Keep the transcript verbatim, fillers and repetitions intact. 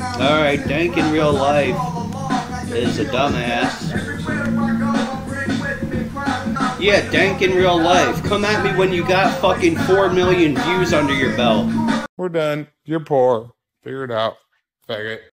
Alright, Dank in real life is a dumbass. Yeah, Dank in real life. Come at me when you got fucking four million views under your belt. We're done. You're poor. Figure it out. Faggot.